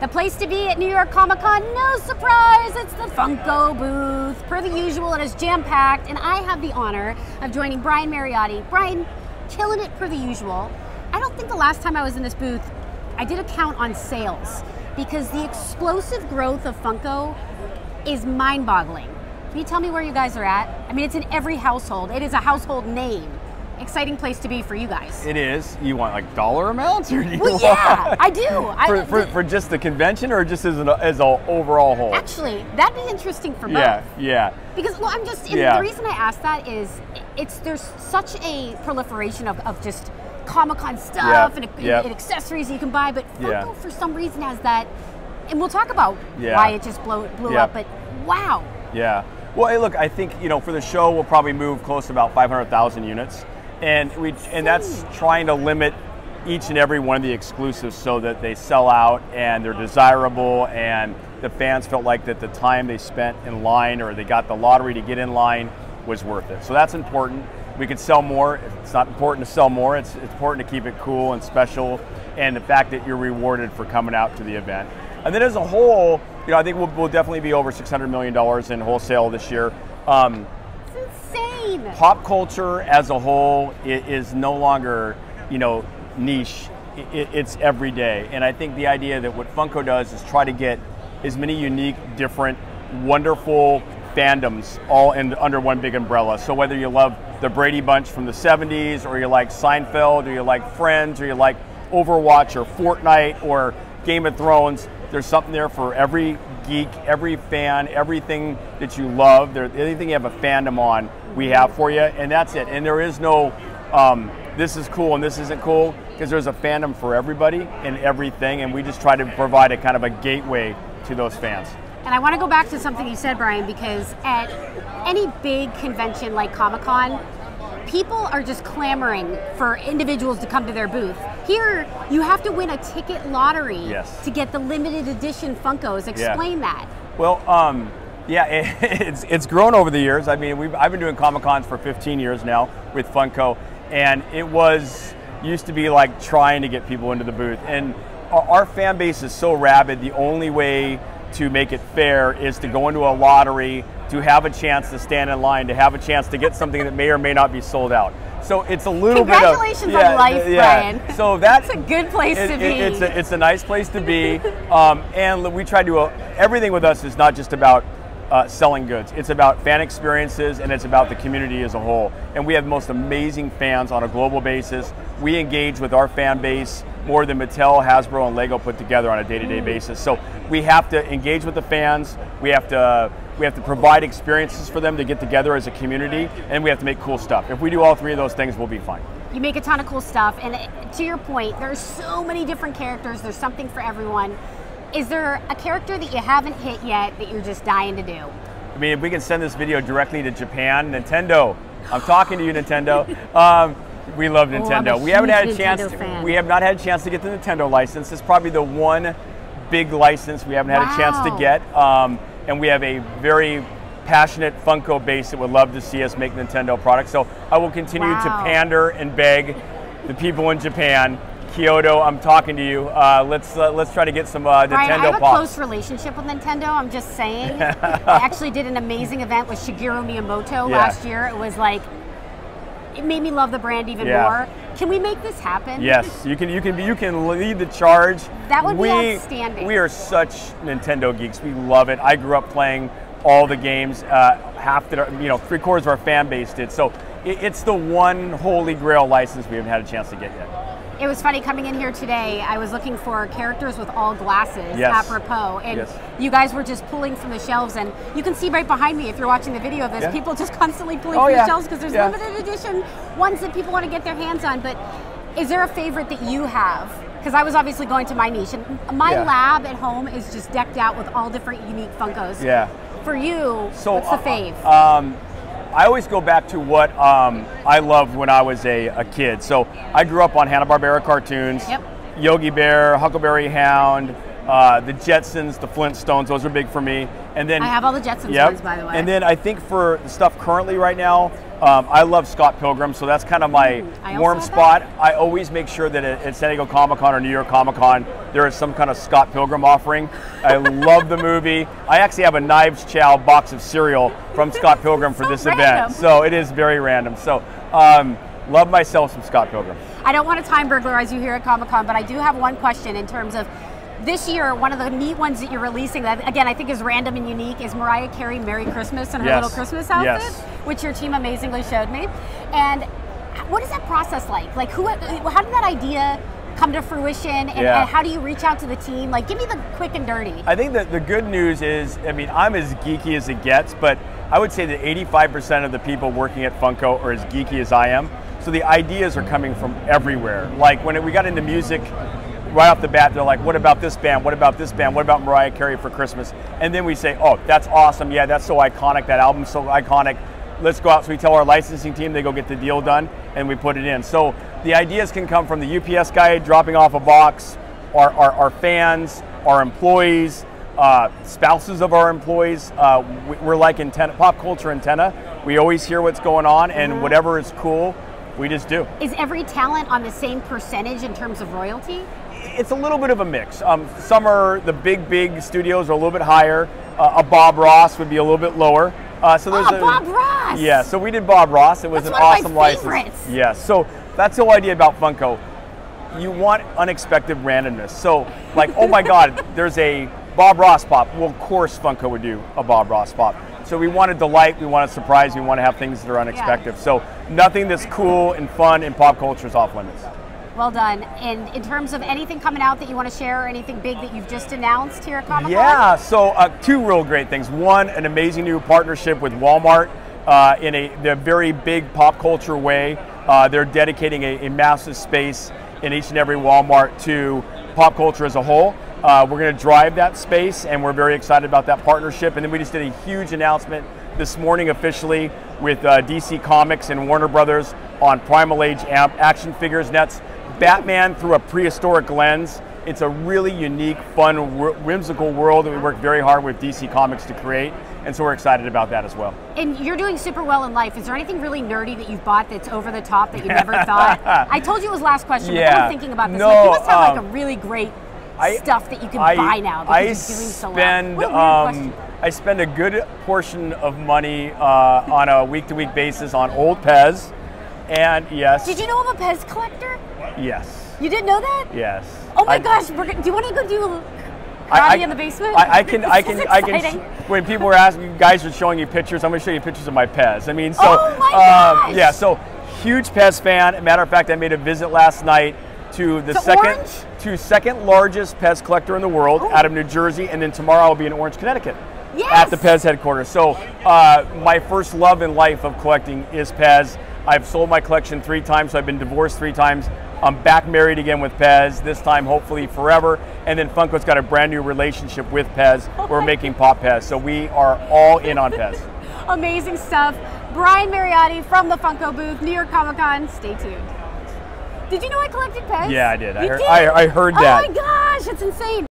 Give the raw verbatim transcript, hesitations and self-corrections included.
The place to be at New York Comic Con, no surprise, it's the Funko booth. Per the usual, it is jam-packed, and I have the honor of joining Brian Mariotti. Brian, killing it per the usual. I don't think the last time I was in this booth, I did a count on sales, because the explosive growth of Funko is mind-boggling. Can you tell me where you guys are at? I mean, it's in every household. It is a household name. Exciting place to be for you guys. It is. You want like dollar amounts, or do you? Well, yeah, want... I do. I, for, for, for just the convention, or just as an as an overall whole. Actually, that'd be interesting for both. Yeah, yeah. Because well, I'm just. Yeah. The reason I asked that is, it's there's such a proliferation of, of just Comic-Con stuff, yep, and, and, yep. and accessories you can buy, but Funko yeah. for some reason has that, and we'll talk about yeah. why it just blew blew yep. up. But wow. Yeah. Well, hey, look, I think you know for the show we'll probably move close to about five hundred thousand units. And we and that's trying to limit each and every one of the exclusives so that they sell out and they're desirable and the fans felt like that the time they spent in line or they got the lottery to get in line was worth it. So that's important. We could sell more. It's not important to sell more. It's, it's important to keep it cool and special, and the fact that you're rewarded for coming out to the event. And then as a whole, you know, I think we'll, we'll definitely be over six hundred million dollars in wholesale this year. Um, Pop culture as a whole is no longer, you know, niche. It's every day. And I think the idea that what Funko does is try to get as many unique, different, wonderful fandoms all in, under one big umbrella. So whether you love the Brady Bunch from the seventies, or you like Seinfeld, or you like Friends, or you like Overwatch, or Fortnite, or Game of Thrones, there's something there for every geek, every fan, everything that you love, there, anything you have a fandom on, we have for you, and that's it. And there is no, um, this is cool and this isn't cool, because there's a fandom for everybody and everything, and we just try to provide a kind of a gateway to those fans. And I want to go back to something you said, Brian, because at any big convention like Comic-Con, people are just clamoring for individuals to come to their booth. Here, you have to win a ticket lottery yes. to get the limited edition Funkos. Explain yeah. that. Well, um, yeah, it, it's it's grown over the years. I mean, we've, I've been doing Comic-Cons for fifteen years now with Funko, and it was used to be like trying to get people into the booth. And our, our fan base is so rabid, the only way to make it fair is to go into a lottery, to have a chance to stand in line, to have a chance to get something that may or may not be sold out. So it's a little bit of... Congratulations on life, Brian. So that's... It's a good place to be. It's a, it's a nice place to be. um, and we try to... Uh, everything with us is not just about uh, selling goods. It's about fan experiences, and it's about the community as a whole. And we have the most amazing fans on a global basis. We engage with our fan base more than Mattel, Hasbro, and Lego put together on a day-to-day basis. So we have to engage with the fans. We have to... We have to provide experiences for them to get together as a community, and we have to make cool stuff. If we do all three of those things, we'll be fine. You make a ton of cool stuff, and to your point, there's so many different characters. There's something for everyone. Is there a character that you haven't hit yet that you're just dying to do? I mean, if we can send this video directly to Japan, Nintendo. I'm talking to you, Nintendo. Um, we love Nintendo. Oh, we haven't had a chance. To, we have not had a chance to get the Nintendo license. It's probably the one big license we haven't had wow. a chance to get. Um, And we have a very passionate Funko base that would love to see us make Nintendo products. So I will continue wow. to pander and beg the people in Japan. Kyoto, I'm talking to you. Uh, let's uh, let's try to get some uh, Nintendo Brian, I have a pops. Close relationship with Nintendo, I'm just saying. I actually did an amazing event with Shigeru Miyamoto yeah. last year. It was like, it made me love the brand even yeah. more. Can we make this happen? Yes, you can. You can. You can lead the charge. That would we, be outstanding. We are such Nintendo geeks. We love it. I grew up playing all the games. Uh, half the, you know, three quarters of our fan base did. So it, it's the one holy grail license we haven't had a chance to get yet. It was funny coming in here today. I was looking for characters with all glasses, yes. apropos, and yes. you guys were just pulling from the shelves, and you can see right behind me if you're watching the video of this, yeah. people just constantly pulling oh, from yeah. the shelves because there's yeah. limited edition ones that people want to get their hands on. But is there a favorite that you have? Because I was obviously going to my niche, and my yeah. lab at home is just decked out with all different unique Funkos. Yeah. For you, so, what's the uh, fave? Um, I always go back to what um, I loved when I was a, a kid. So I grew up on Hanna-Barbera cartoons, yep. Yogi Bear, Huckleberry Hound, uh, the Jetsons, the Flintstones. Those are big for me. And then I have all the Jetsons yep. ones, by the way. And then I think for the stuff currently right now, Um, I love Scott Pilgrim, so that's kind of my mm, warm spot. That. I always make sure that at San Diego Comic Con or New York Comic Con, there is some kind of Scott Pilgrim offering. I love the movie. I actually have a Knives Chow box of cereal from Scott Pilgrim for so this random. event. So it is very random. So um, love myself some Scott Pilgrim. I don't want to time burglarize you here at Comic Con, but I do have one question in terms of this year, one of the neat ones that you're releasing that, again, I think is random and unique is Mariah Carey, Merry Christmas, and her yes. little Christmas outfit, yes. which your team amazingly showed me. And what is that process like? Like, who? How did that idea come to fruition, and, yeah. and how do you reach out to the team? Like, give me the quick and dirty. I think that the good news is, I mean, I'm as geeky as it gets, but I would say that eighty-five percent of the people working at Funko are as geeky as I am. So the ideas are coming from everywhere. Like, when it, we got into music, right off the bat, they're like, what about this band? What about this band? What about Mariah Carey for Christmas? And then we say, oh, that's awesome. Yeah, that's so iconic. That album's so iconic. Let's go out. So we tell our licensing team, they go get the deal done, and we put it in. So the ideas can come from the U P S guy dropping off a box, our, our, our fans, our employees, uh, spouses of our employees. Uh, we're like antenna, pop culture antenna. We always hear what's going on, and mm-hmm. whatever is cool, we just do. Is every talent on the same percentage in terms of royalty? It's a little bit of a mix. Um, some are the big, big studios are a little bit higher. Uh, a Bob Ross would be a little bit lower. Uh, so there's oh, a, Bob Ross! Yeah, so we did Bob Ross. It was that's an one awesome of my favorites. license. Yeah, so that's the whole idea about Funko. You want unexpected randomness. So, like, oh my God, there's a Bob Ross pop. Well, of course Funko would do a Bob Ross pop. So we want to delight, we want to surprise, we want to have things that are unexpected. Yeah. So nothing that's cool and fun in pop culture is off limits. Well done. And in terms of anything coming out that you want to share or anything big that you've just announced here at Comic-Con? Yeah, so uh, two real great things. One, an amazing new partnership with Walmart uh, in a the very big pop culture way. Uh, they're dedicating a, a massive space in each and every Walmart to pop culture as a whole. Uh, we're going to drive that space, and we're very excited about that partnership. And then we just did a huge announcement this morning officially with uh, D C Comics and Warner Brothers on Primal Age action figures. That's Batman through a prehistoric lens. It's a really unique, fun, whimsical world that we worked very hard with D C Comics to create, and so we're excited about that as well. And you're doing super well in life. Is there anything really nerdy that you've bought that's over the top that you never thought? I told you it was last question, yeah. but I'm thinking about this. No, like, you must have um, like a really great I, stuff that you can I, buy now because I you're doing so spend, well. What a weird um, question. I spend a good portion of money uh, on a week-to-week basis on old Pez, and yes. Did you know I'm a Pez collector? Yes. You didn't know that? Yes. Oh my I, gosh! We're, do you want to go do karate I, I, in the basement? I, I can. I can. I can. When people were asking, you guys are showing you pictures. I'm going to show you pictures of my Pez. I mean, so oh my gosh. Um, yeah. So huge Pez fan. Matter of fact, I made a visit last night to the so second orange? to second largest Pez collector in the world, oh. out of New Jersey, and then tomorrow I'll be in Orange, Connecticut. Yes. At the Pez headquarters. So uh, my first love in life of collecting is Pez. I've sold my collection three times, so I've been divorced three times. I'm back married again with Pez, this time hopefully forever. And then Funko's got a brand new relationship with Pez. Oh We're making pop Pez, so we are all in on Pez. Amazing stuff. Brian Mariotti from the Funko booth, New York Comic Con. Stay tuned. Did you know I collected Pez? Yeah, I did. I heard, did? I, I heard that. Oh my gosh, it's insane.